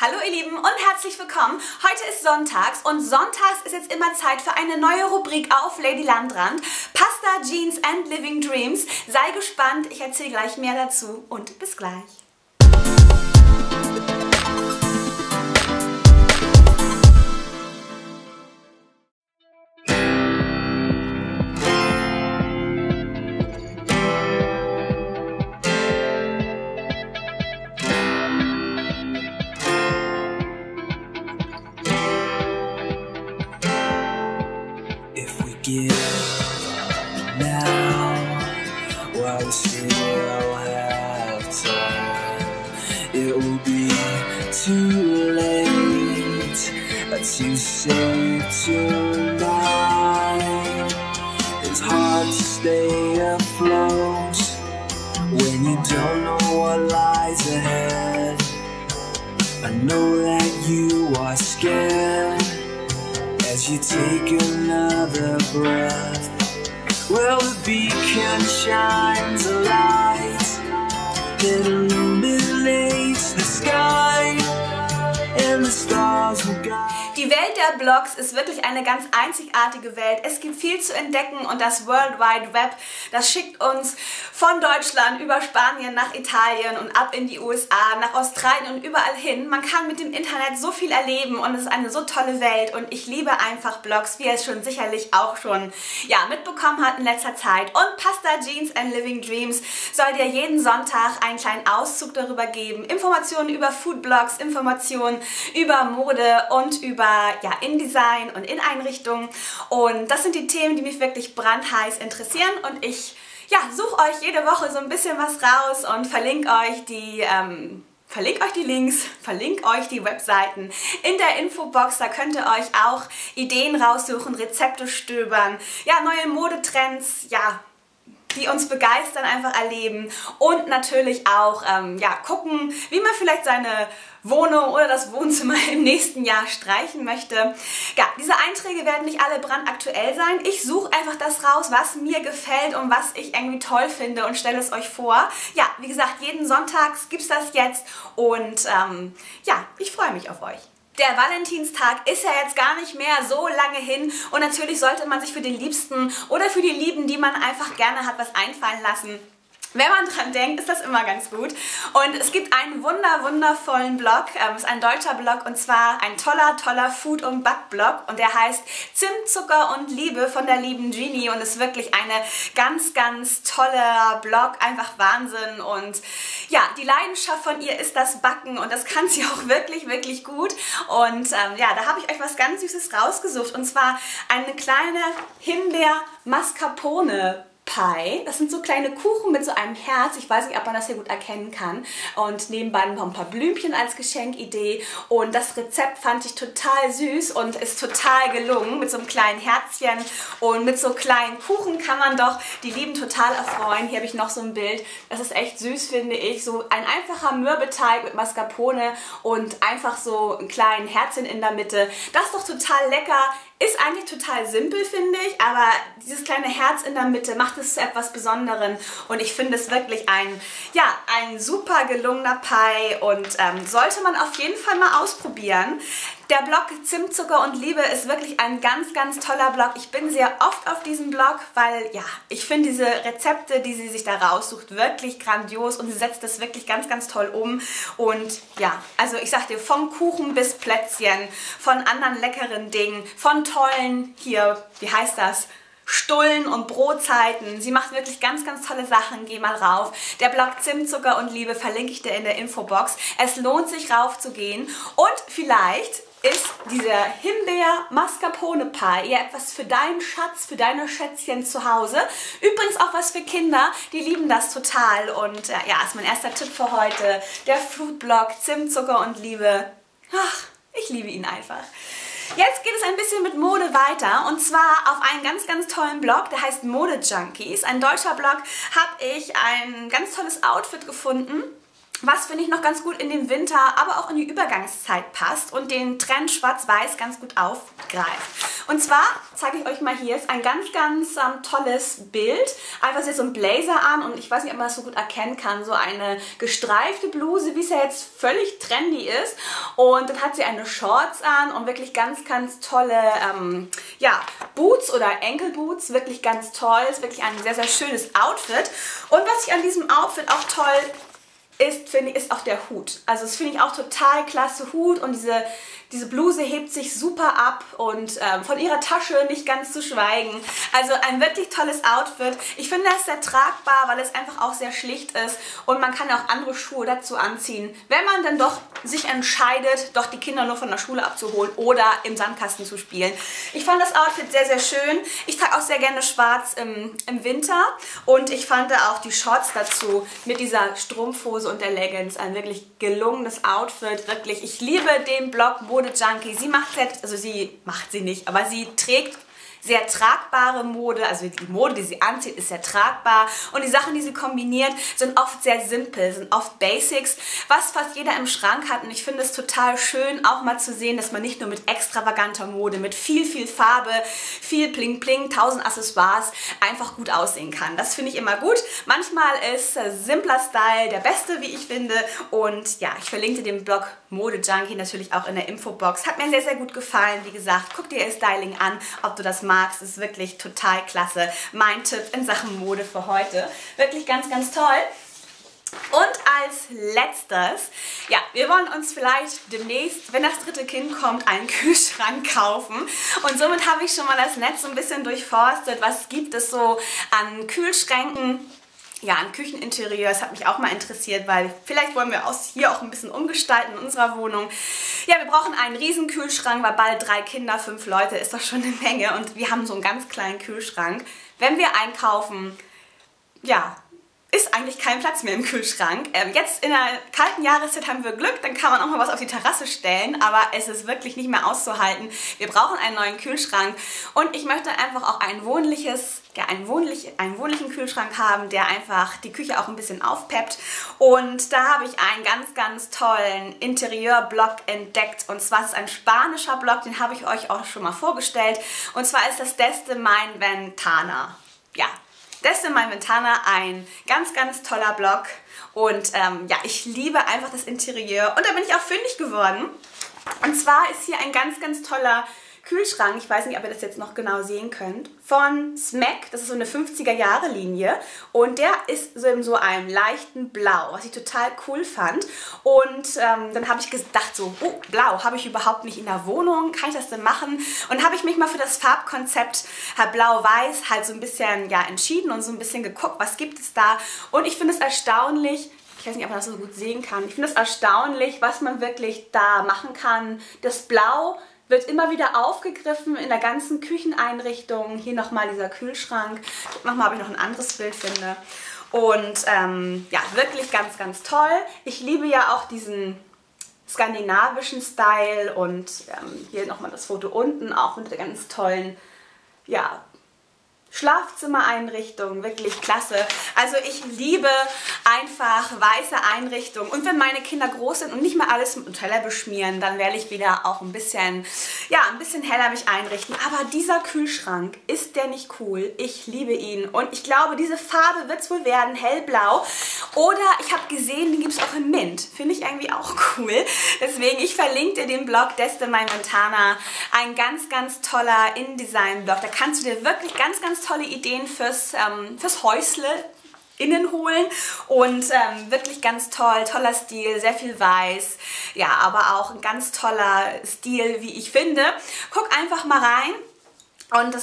Hallo ihr Lieben und herzlich willkommen. Heute ist Sonntags und sonntags ist jetzt immer Zeit für eine neue Rubrik auf Lady Landrand. Pasta, Jeans and Living Dreams. Sei gespannt, ich erzähle gleich mehr dazu und bis gleich. It will be too late to say tonight. It's hard to stay afloat when you don't know what lies ahead. I know that you are scared as you take another breath. Well, the beacon shines a light that illuminates the sky and the stars will guide. Die Welt der Blogs ist wirklich eine ganz einzigartige Welt. Es gibt viel zu entdecken und das World Wide Web, das schickt uns von Deutschland über Spanien nach Italien und ab in die USA, nach Australien und überall hin. Man kann mit dem Internet so viel erleben und es ist eine so tolle Welt und ich liebe einfach Blogs, wie ihr es schon sicherlich auch schon mitbekommen habt in letzter Zeit. Und Pasta, Jeans and Living Dreams soll dir jeden Sonntag einen kleinen Auszug darüber geben. Informationen über Foodblogs, Informationen über Mode und über InDesign und InEinrichtung, und das sind die Themen, die mich wirklich brandheiß interessieren, und ich suche euch jede Woche so ein bisschen was raus und verlinke euch die Links, verlinke euch die Webseiten in der Infobox, da könnt ihr euch auch Ideen raussuchen, Rezepte stöbern, neue Modetrends, die uns begeistern, einfach erleben und natürlich auch gucken, wie man vielleicht seine Wohnung oder das Wohnzimmer im nächsten Jahr streichen möchte. Ja, diese Einträge werden nicht alle brandaktuell sein. Ich suche einfach das raus, was mir gefällt und was ich irgendwie toll finde, und stelle es euch vor. Ja, wie gesagt, jeden Sonntag gibt es das jetzt und ich freue mich auf euch. Der Valentinstag ist ja jetzt gar nicht mehr so lange hin und natürlich sollte man sich für den Liebsten oder für die Lieben, die man einfach gerne hat, was einfallen lassen. Wenn man dran denkt, ist das immer ganz gut. Und es gibt einen wundervollen Blog, es ist ein deutscher Blog, und zwar ein toller Food- und Back-Blog, und der heißt Zimtzucker und Liebe von der lieben Ginny und ist wirklich eine ganz toller Blog, einfach Wahnsinn, und die Leidenschaft von ihr ist das Backen und das kann sie auch wirklich gut, und da habe ich euch was ganz Süßes rausgesucht, und zwar eine kleine Himbeer-Mascarpone Pie. Das sind so kleine Kuchen mit so einem Herz. Ich weiß nicht, ob man das hier gut erkennen kann. Und nebenbei noch ein paar Blümchen als Geschenkidee. Und das Rezept fand ich total süß und ist total gelungen. Mit so einem kleinen Herzchen und mit so kleinen Kuchen kann man doch die Lieben total erfreuen. Hier habe ich noch so ein Bild. Das ist echt süß, finde ich. So ein einfacher Mürbeteig mit Mascarpone und einfach so ein kleines Herzchen in der Mitte. Das ist doch total lecker. Ist eigentlich total simpel, finde ich, aber dieses kleine Herz in der Mitte macht es zu etwas Besonderem, und ich finde es wirklich ein super gelungener Pie und sollte man auf jeden Fall mal ausprobieren. Der Blog Zimtzucker und Liebe ist wirklich ein ganz toller Blog. Ich bin sehr oft auf diesem Blog, weil ich finde diese Rezepte, die sie sich da raussucht, wirklich grandios, und sie setzt das wirklich ganz toll um, und also ich sag dir, vom Kuchen bis Plätzchen, von anderen leckeren Dingen, von tollen, Stullen und Brotzeiten. Sie macht wirklich ganz tolle Sachen. Geh mal rauf. Der Blog Zimtzucker und Liebe verlinke ich dir in der Infobox. Es lohnt sich, raufzugehen, und vielleicht ist dieser Himbeer-Mascarpone-Pie eher etwas für deinen Schatz, für deine Schätzchen zu Hause. Übrigens auch was für Kinder, die lieben das total, und ist mein erster Tipp für heute. Der Food-Blog Zimtzucker und Liebe. Ach, ich liebe ihn einfach. Jetzt geht es ein bisschen mit Mode weiter, und zwar auf einen ganz tollen Blog, der heißt Modejunkies. Ein deutscher Blog. Habe ich ein ganz tolles Outfit gefunden, was, finde ich, noch ganz gut in den Winter, aber auch in die Übergangszeit passt und den Trend Schwarz-Weiß ganz gut aufgreift. Und zwar zeige ich euch mal, hier ist ein ganz tolles Bild. Einfach so ein Blazer an, und ich weiß nicht, ob man das so gut erkennen kann. So eine gestreifte Bluse, wie es ja jetzt völlig trendy ist. Und dann hat sie eine Shorts an und wirklich ganz, ganz tolle Boots oder Enkelboots. Wirklich ganz toll. Ist wirklich ein sehr, sehr schönes Outfit. Und was ich an diesem Outfit auch toll ist, finde ich, ist auch der Hut. Also das finde ich auch total klasse Hut und diese Bluse hebt sich super ab und von ihrer Tasche nicht ganz zu schweigen. Also ein wirklich tolles Outfit. Ich finde das sehr tragbar, weil es einfach auch sehr schlicht ist und man kann auch andere Schuhe dazu anziehen, wenn man dann doch sich entscheidet, doch die Kinder nur von der Schule abzuholen oder im Sandkasten zu spielen. Ich fand das Outfit sehr, sehr schön. Ich trage auch sehr gerne schwarz im Winter und ich fand auch die Shorts dazu mit dieser Strumpfhose und der Leggings ein wirklich gelungenes Outfit. Wirklich, ich liebe den Blog Modejunkies. Sie trägt sehr tragbare Mode, also die Mode, die sie anzieht, ist sehr tragbar und die Sachen, die sie kombiniert, sind oft sehr simpel, sind oft Basics, was fast jeder im Schrank hat und ich finde es total schön, auch mal zu sehen, dass man nicht nur mit extravaganter Mode, mit viel, viel Farbe, viel Bling Bling, 1000 Accessoires einfach gut aussehen kann. Das finde ich immer gut. Manchmal ist simpler Style der beste, wie ich finde und ja, ich verlinke den Blog Modejunkie natürlich auch in der Infobox. Hat mir sehr, sehr gut gefallen. Wie gesagt, guck dir ihr Styling an, ob du das magst, ist wirklich total klasse. Mein Tipp in Sachen Mode für heute. Wirklich ganz, ganz toll. Und als letztes, ja, wir wollen uns vielleicht demnächst, wenn das dritte Kind kommt, einen Kühlschrank kaufen. Und somit habe ich schon mal das Netz so ein bisschen durchforstet. Was gibt es so an Kühlschränken? Ja, an Kücheninterieur, das hat mich auch mal interessiert, weil vielleicht wollen wir hier auch ein bisschen umgestalten in unserer Wohnung. Ja, wir brauchen einen riesen Kühlschrank, weil bald 3 Kinder, 5 Leute ist doch schon eine Menge und wir haben so einen ganz kleinen Kühlschrank. Wenn wir einkaufen, ja, ist eigentlich kein Platz mehr im Kühlschrank. Jetzt in der kalten Jahreszeit haben wir Glück, dann kann man auch mal was auf die Terrasse stellen, aber es ist wirklich nicht mehr auszuhalten. Wir brauchen einen neuen Kühlschrank und ich möchte einfach auch einen wohnlichen Kühlschrank haben, der einfach die Küche auch ein bisschen aufpeppt. Und da habe ich einen ganz, ganz tollen Interieurblock entdeckt. Und zwar ist es ein spanischer Block, den habe ich euch auch schon mal vorgestellt. Und zwar ist das Desde mi Ventana. Ja, Desde mi Ventana, ein ganz, ganz toller Blog und ja, ich liebe einfach das Interieur und da bin ich auch fündig geworden. Und zwar ist hier ein ganz, ganz toller Kühlschrank, ich weiß nicht, ob ihr das jetzt noch genau sehen könnt, von Smeg, das ist so eine 50er-Jahre-Linie und der ist so in so einem leichten Blau, was ich total cool fand und dann habe ich gedacht so, oh, Blau habe ich überhaupt nicht in der Wohnung, kann ich das denn machen? Und habe ich mich mal für das Farbkonzept Blau-Weiß halt so ein bisschen ja, entschieden und so ein bisschen geguckt, was gibt es da und ich finde es erstaunlich, ich weiß nicht, ob man das so gut sehen kann, ich finde es erstaunlich, was man wirklich da machen kann, das Blau wird immer wieder aufgegriffen in der ganzen Kücheneinrichtung. Hier nochmal dieser Kühlschrank. Guck nochmal, ob ich noch ein anderes Bild finde. Und ja, wirklich ganz, ganz toll. Ich liebe ja auch diesen skandinavischen Style. Und hier nochmal das Foto unten, auch mit der ganz tollen, ja, Schlafzimmereinrichtung, wirklich klasse. Also ich liebe einfach weiße Einrichtungen. Und wenn meine Kinder groß sind und nicht mehr alles mit dem Teller beschmieren, dann werde ich wieder auch ein bisschen heller mich einrichten. Aber dieser Kühlschrank, ist der nicht cool? Ich liebe ihn. Und ich glaube, diese Farbe wird es wohl werden, hellblau. Oder ich habe gesehen, den gibt es auch in Mint. Finde ich irgendwie auch cool. Deswegen, ich verlinke dir den Blog Desde mi Ventana. Ein ganz, ganz toller InDesign-Blog. Da kannst du dir wirklich ganz, ganz tolle Ideen fürs Häusle innen holen und wirklich ganz toll, toller Stil, sehr viel weiß, ja, aber auch ein ganz toller Stil, wie ich finde. Guck einfach mal rein und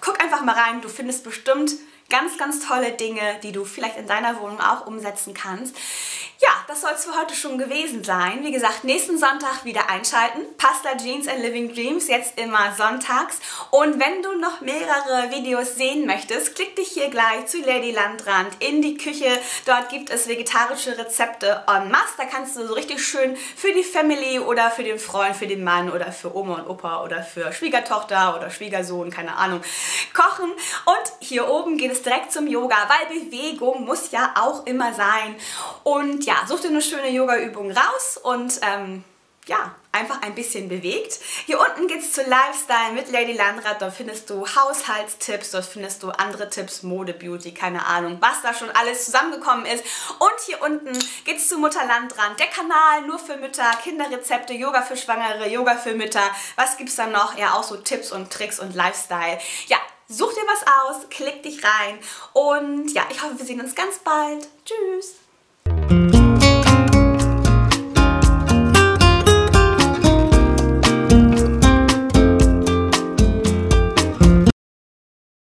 guck einfach mal rein, du findest bestimmt ganz, ganz tolle Dinge, die du vielleicht in deiner Wohnung auch umsetzen kannst. Ja, das soll es für heute schon gewesen sein. Wie gesagt, nächsten Sonntag wieder einschalten. Pasta, Jeans and Living Dreams, jetzt immer sonntags. Und wenn du noch mehrere Videos sehen möchtest, klick dich hier gleich zu Lady Landrand in die Küche. Dort gibt es vegetarische Rezepte en masse. Da kannst du so richtig schön für die Family oder für den Freund, für den Mann oder für Oma und Opa oder für Schwiegertochter oder Schwiegersohn, keine Ahnung, kochen. Und hier oben geht es direkt zum Yoga, weil Bewegung muss ja auch immer sein. Und ja, such dir eine schöne Yoga-Übung raus und ja, einfach ein bisschen bewegt. Hier unten geht es zu Lifestyle mit Lady Landrand. Dort findest du Haushaltstipps, dort findest du andere Tipps, Mode, Beauty, keine Ahnung, was da schon alles zusammengekommen ist. Und hier unten geht es zu Mutter Landrand, der Kanal nur für Mütter, Kinderrezepte, Yoga für Schwangere, Yoga für Mütter. Was gibt es da noch? Ja, auch so Tipps und Tricks und Lifestyle. Ja, such dir was aus, klick dich rein und ja, ich hoffe, wir sehen uns ganz bald. Tschüss!